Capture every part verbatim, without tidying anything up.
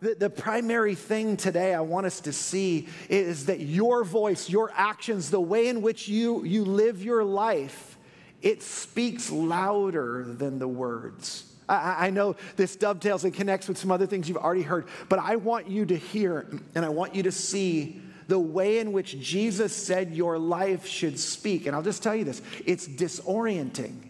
The, the primary thing today I want us to see is that your voice, your actions, the way in which you, you live your life, it speaks louder than the words. I, I know this dovetails and connects with some other things you've already heard, but I want you to hear and I want you to see the way in which Jesus said your life should speak. And I'll just tell you this, it's disorienting.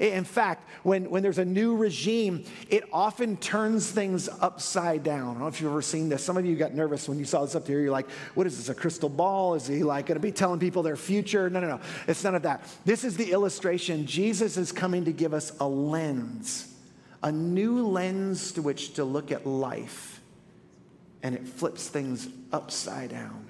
In fact, when, when there's a new regime, it often turns things upside down. I don't know if you've ever seen this. Some of you got nervous when you saw this up there. You're like, what is this, a crystal ball? Is he like going to be telling people their future? No, no, no. It's none of that. This is the illustration. Jesus is coming to give us a lens, a new lens to which to look at life. And it flips things upside down.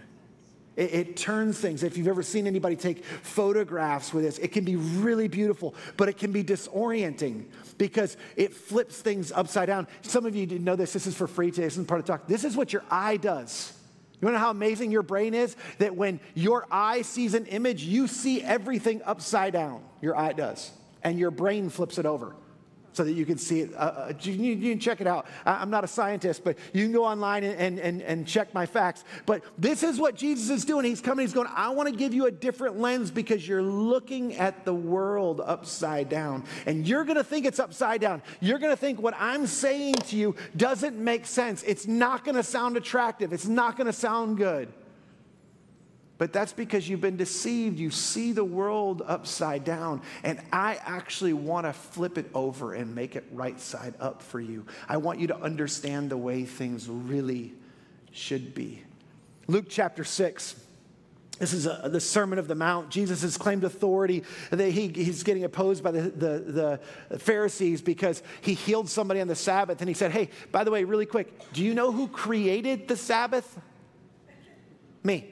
It, it turns things. If you've ever seen anybody take photographs with this, it can be really beautiful, but it can be disorienting because it flips things upside down. Some of you didn't know this. This is for free today. This isn't part of the talk. This is what your eye does. You want to know how amazing your brain is? That when your eye sees an image, you see everything upside down. Your eye does. And your brain flips it over so that you can see it. Uh, you, you can check it out. I'm not a scientist, but you can go online and, and, and check my facts. But this is what Jesus is doing. He's coming, he's going, I want to give you a different lens because you're looking at the world upside down. And you're going to think it's upside down. You're going to think what I'm saying to you doesn't make sense. It's not going to sound attractive. It's not going to sound good. But that's because you've been deceived. You see the world upside down. And I actually want to flip it over and make it right side up for you. I want you to understand the way things really should be. Luke chapter six. This is a, the Sermon of the Mount. Jesus has claimed authority. That he, he's getting opposed by the, the, the Pharisees because he healed somebody on the Sabbath. And he said, hey, by the way, really quick, do you know who created the Sabbath? Me.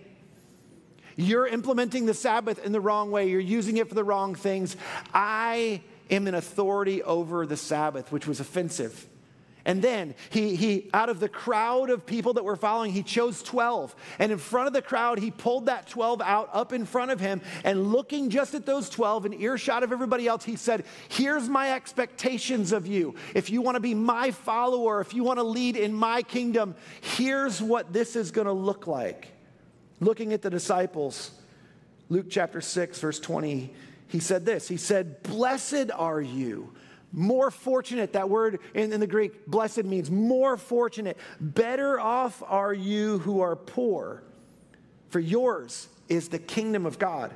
You're implementing the Sabbath in the wrong way. You're using it for the wrong things. I am in authority over the Sabbath, which was offensive. And then he, he, out of the crowd of people that were following, he chose twelve. And in front of the crowd, he pulled that twelve out up in front of him. And looking just at those twelve in earshot of everybody else, he said, here's my expectations of you. If you want to be my follower, if you want to lead in my kingdom, here's what this is going to look like. Looking at the disciples, Luke chapter six, verse twenty, he said this. He said, blessed are you, more fortunate. That word in, in the Greek, blessed, means more fortunate. Better off are you who are poor, for yours is the kingdom of God.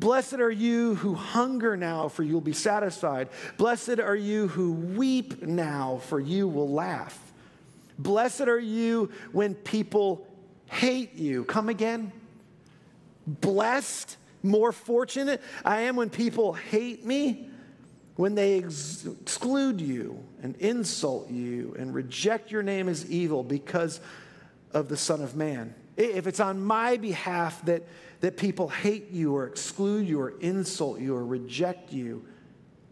Blessed are you who hunger now, for you'll be satisfied. Blessed are you who weep now, for you will laugh. Blessed are you when people hate you. Come again. Blessed, more fortunate I am when people hate me, when they ex exclude you and insult you and reject your name as evil because of the Son of Man. If it's on my behalf that, that people hate you or exclude you or insult you or reject you,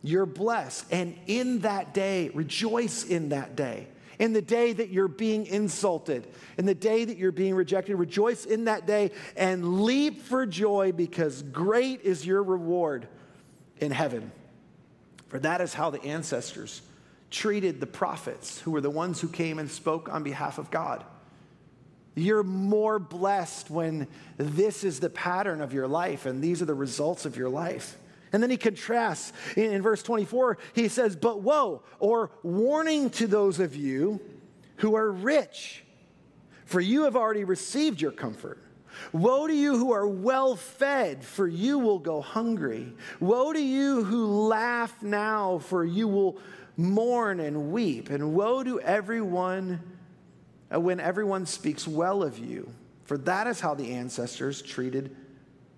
you're blessed. And in that day, rejoice in that day. In the day that you're being insulted, in the day that you're being rejected, rejoice in that day and leap for joy because great is your reward in heaven. For that is how the ancestors treated the prophets, who were the ones who came and spoke on behalf of God. You're more blessed when this is the pattern of your life and these are the results of your life. And then he contrasts in verse twenty-four, he says, but woe, or warning to those of you who are rich, for you have already received your comfort. Woe to you who are well fed, for you will go hungry. Woe to you who laugh now, for you will mourn and weep. And woe to everyone when everyone speaks well of you, for that is how the ancestors treated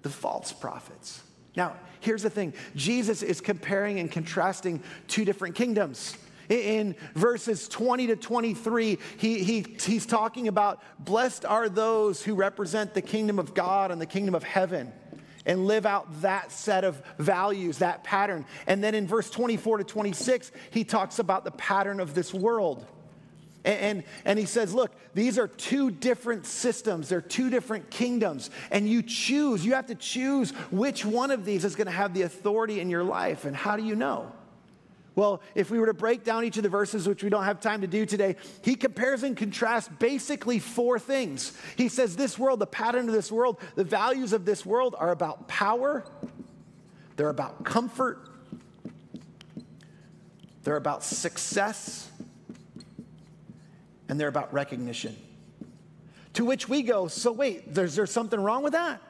the false prophets. Now, here's the thing. Jesus is comparing and contrasting two different kingdoms. In verses twenty to twenty-three, he, he, he's talking about blessed are those who represent the kingdom of God and the kingdom of heaven and live out that set of values, that pattern. And then in verse twenty-four to twenty-six, he talks about the pattern of this world. And, and, and he says, look, these are two different systems. They're two different kingdoms. And you choose, you have to choose which one of these is going to have the authority in your life. And how do you know? Well, if we were to break down each of the verses, which we don't have time to do today, he compares and contrasts basically four things. He says this world, the pattern of this world, the values of this world are about power, they're about comfort, they're about success, and they're about recognition. To which we go, so wait, there's, there's something wrong with that?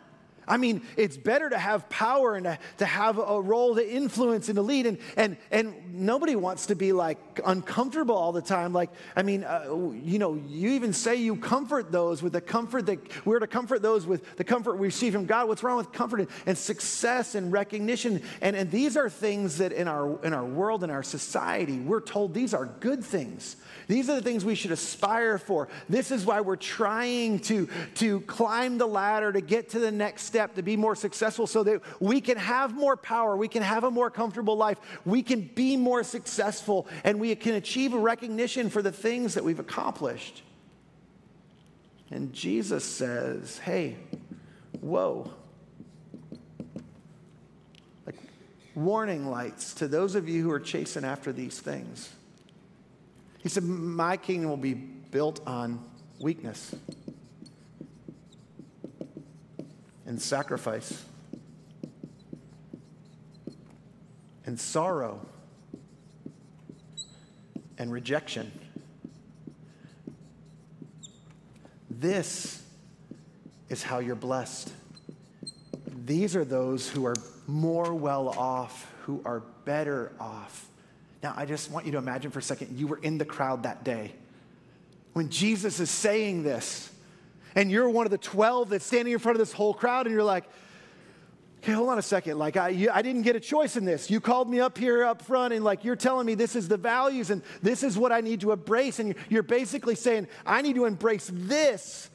I mean, it's better to have power and to, to have a role to influence and to lead. And, and, and nobody wants to be, like, uncomfortable all the time. Like, I mean, uh, you know, you even say you comfort those with the comfort that we're to comfort those with the comfort we receive from God. What's wrong with comfort and, and success and recognition? And, and these are things that in our, in our world, in our society, we're told these are good things. These are the things we should aspire for. This is why we're trying to, to climb the ladder, to get to the next step, to be more successful so that we can have more power, we can have a more comfortable life, we can be more successful, and we can achieve a recognition for the things that we've accomplished. And Jesus says, hey, whoa. Like warning lights to those of you who are chasing after these things. He said, my kingdom will be built on weakness and sacrifice, and sorrow, and rejection. This is how you're blessed. These are those who are more well off, who are better off. Now, I just want you to imagine for a second, you were in the crowd that day when Jesus is saying this. And you're one of the twelve that's standing in front of this whole crowd, and you're like, okay, hold on a second. Like, I, you, I didn't get a choice in this. You called me up here up front, and like, you're telling me this is the values, and this is what I need to embrace. And you're basically saying, I need to embrace this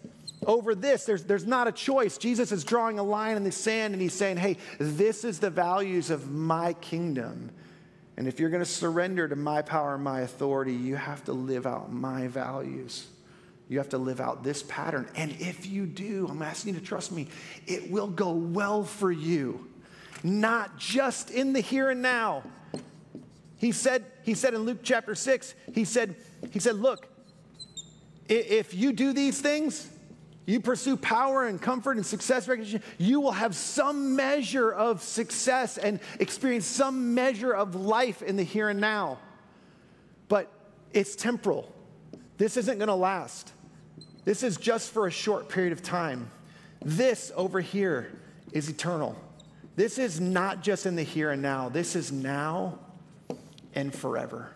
over this. There's, there's not a choice. Jesus is drawing a line in the sand, and he's saying, hey, this is the values of my kingdom. And if you're going to surrender to my power and my authority, you have to live out my values. You have to live out this pattern. And if you do, I'm asking you to trust me, it will go well for you, not just in the here and now. He said, he said in Luke chapter six, he said, he said, look, if you do these things, you pursue power and comfort and success recognition, you will have some measure of success and experience some measure of life in the here and now. But it's temporal. This isn't going to last. This is just for a short period of time. This over here is eternal. This is not just in the here and now. This is now and forever.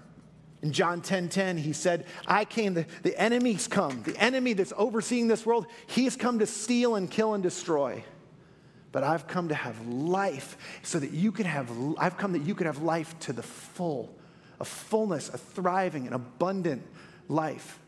In John ten ten, he said, I came, the, the enemy's come. The enemy that's overseeing this world, he's come to steal and kill and destroy. But I've come to have life so that you can have, I've come that you can have life to the full, a fullness, a thriving, an abundant life.